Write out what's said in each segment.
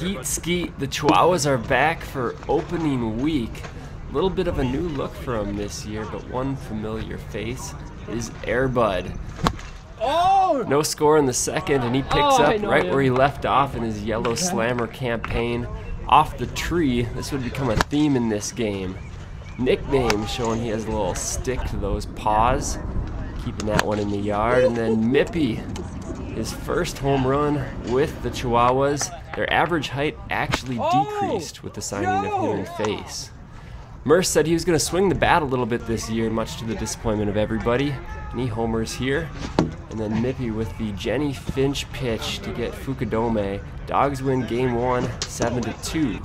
Skeet, skeet. The Chihuahuas are back for opening week. A little bit of a new look for them this year, but one familiar face is Air Bud. Oh! No score in the second, and he picks up right where he left off in his yellow slammer campaign. Off the tree, this would become a theme in this game. Nickname showing he has a little stick to those paws. Keeping that one in the yard. And then Nippy, his first home run with the Chihuahuas. Their average height actually decreased with the signing of human face. Murce said he was going to swing the bat a little bit this year, much to the disappointment of everybody. And he homers here. And then Nippy with the Jenny Finch pitch to get Fukudome. Dogs win game one, 7-2.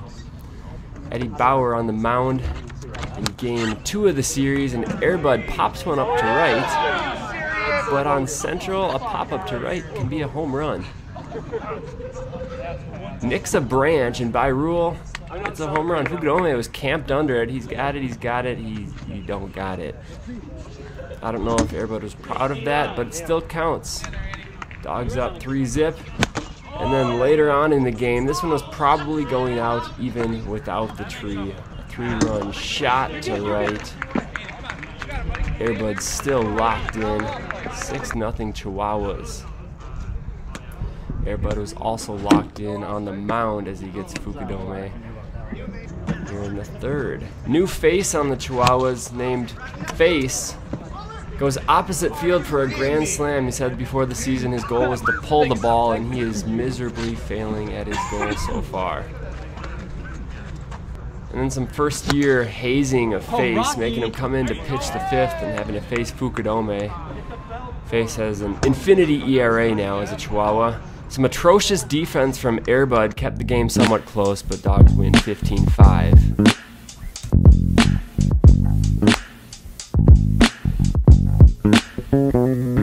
Eddie Bauer on the mound in game two of the series, and Air Bud pops one up to right, but on Central, a pop-up to right can be a home run. Nicks a branch, and by rule, it's a home run. Fukudome was camped under it. He's got it, he's got it, he don't got it. I don't know if Air Bud was proud of that, but it still counts. Dogs up 3-0. And then later on in the game, this one was probably going out even without the tree. Three-run shot to right. Air Bud's still locked in. 6-0 Chihuahuas. Air Bud was also locked in on the mound as he gets Fukudome here in the third. New face on the Chihuahuas, named Face. Goes opposite field for a grand slam. He said before the season his goal was to pull the ball, and he is miserably failing at his goal so far. And then some first year hazing of Face, making him come in to pitch the fifth and having to face Fukudome. Face has an infinity ERA now as a Chihuahua. Some atrocious defense from Air Bud kept the game somewhat close, but dogs win 15-5.